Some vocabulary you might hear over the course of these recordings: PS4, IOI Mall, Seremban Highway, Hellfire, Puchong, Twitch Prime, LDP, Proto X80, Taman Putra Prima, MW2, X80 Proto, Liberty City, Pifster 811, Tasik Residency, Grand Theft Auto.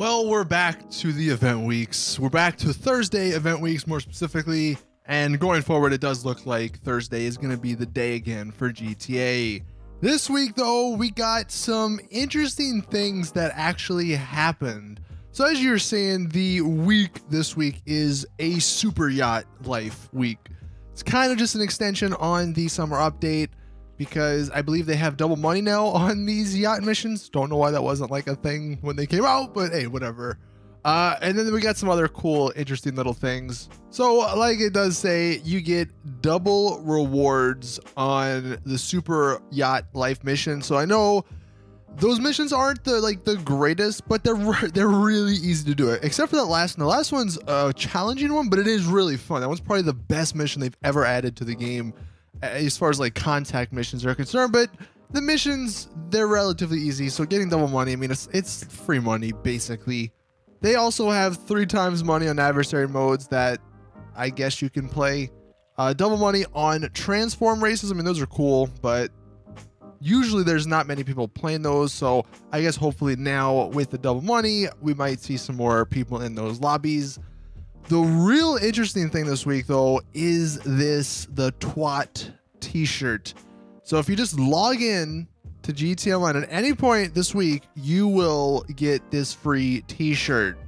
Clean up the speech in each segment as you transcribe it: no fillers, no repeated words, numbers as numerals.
Well, we're back to the event weeks. We're back to Thursday event weeks, more specifically. And going forward, it does look like Thursday is going to be the day again for GTA. This week, though, we got some interesting things that actually happened. So as you're saying, the week this week is a super yacht life week. It's kind of just an extension on the summer update because I believe they have double money now on these yacht missions. Don't know why that wasn't like a thing when they came out, but hey, whatever. And then we got some other cool, interesting little things. So like it does say, you get double rewards on the super yacht life mission. So I know those missions aren't the greatest, but they're really easy to do it, except for that last one. The last one's a challenging one, but it is really fun. That one's probably the best mission they've ever added to the game as far as like contact missions are concerned. But the missions, they're relatively easy. So getting double money, I mean, it's free money basically. They also have 3 times money on adversary modes that I guess you can play. Double money on transform races. I mean, those are cool, but usually there's not many people playing those. So I guess hopefully now with the double money, we might see some more people in those lobbies. The real interesting thing this week, though, is the twat t-shirt. So if you just log in to GTA Online at any point this week, you will get this free t-shirt.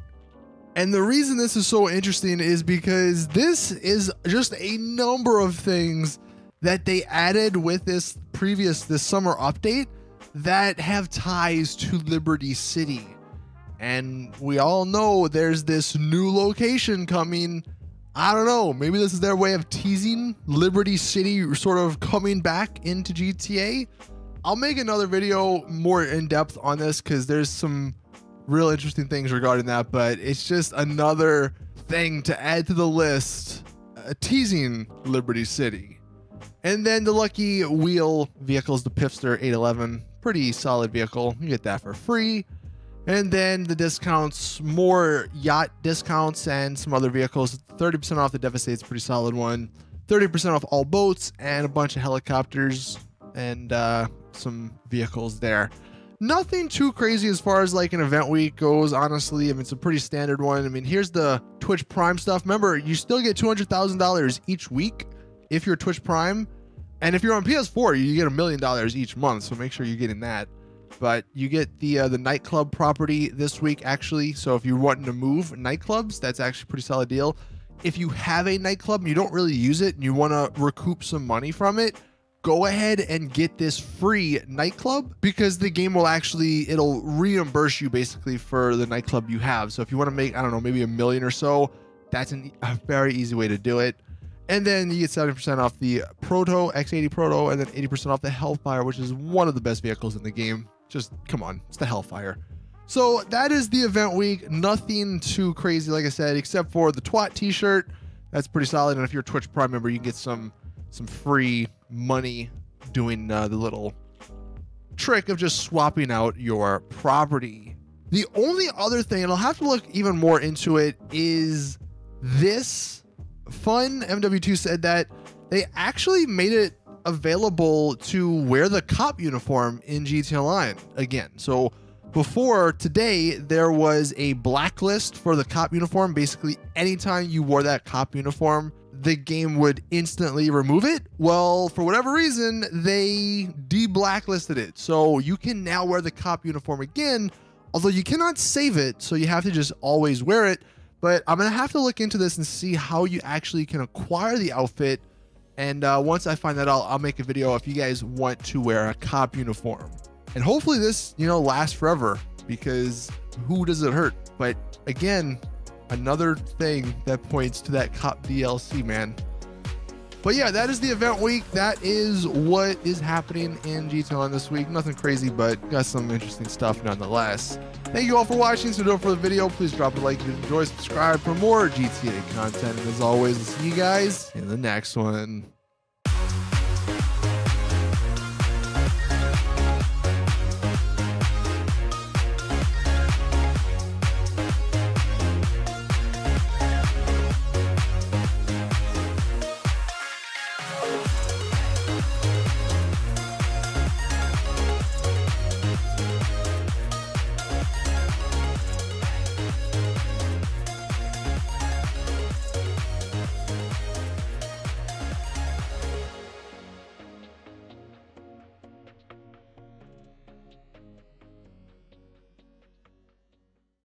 And the reason this is so interesting is because this is just a number of things that they added with this summer update that have ties to Liberty City. And we all know there's this new location coming. I don't know, maybe this is their way of teasing Liberty City sort of coming back into GTA. I'll make another video more in depth on this because there's some real interesting things regarding that, but it's just another thing to add to the list, teasing Liberty City. And then the lucky wheel vehicle is the Pifster 811, pretty solid vehicle. You get that for free. And then the discounts, more yacht discounts and some other vehicles. 30% off the Devastate's pretty solid one, 30% off all boats and a bunch of helicopters and some vehicles there. Nothing too crazy as far as like an event week goes, honestly. I mean, it's a pretty standard one. I mean, here's the Twitch Prime stuff. Remember, you still get $200,000 each week if you're Twitch Prime, and if you're on PS4, you get $1 million each month, so make sure you're getting that. But you get the nightclub property this week, actually. So if you're wanting to move nightclubs, that's actually a pretty solid deal. If you have a nightclub and you don't really use it and you want to recoup some money from it, go ahead and get this free nightclub because the game will actually, it'll reimburse you basically for the nightclub you have. So if you want to make, I don't know, maybe $1 million or so, that's a very easy way to do it. And then you get 70% off the Proto, X80 Proto, and then 80% off the Hellfire, which is one of the best vehicles in the game. Just come on, it's the Hellfire. So that is the event week. Nothing too crazy, like I said, except for the twat t-shirt. That's pretty solid. And if you're a Twitch Prime member, you can get some free money doing the little trick of just swapping out your property. The only other thing, and I'll have to look even more into it, is this fun. MW2 said that they actually made it available to wear the cop uniform in GTA Online again. So before today, there was a blacklist for the cop uniform. Basically, anytime you wore that cop uniform, the game would instantly remove it. Well, for whatever reason, they de-blacklisted it. So you can now wear the cop uniform again, although you cannot save it. So you have to just always wear it. But I'm going to have to look into this and see how you actually can acquire the outfit. And once I find that out, I'll make a video if you guys want to wear a cop uniform. And hopefully this, you know, lasts forever because who does it hurt? But again, another thing that points to that cop DLC, man. But yeah, that is the event week. That is what is happening in GTA Online this week. Nothing crazy, but got some interesting stuff nonetheless. Thank you all for watching. So don't for the video. Please drop a like if you enjoy, subscribe for more GTA content. And as always, we'll see you guys in the next one.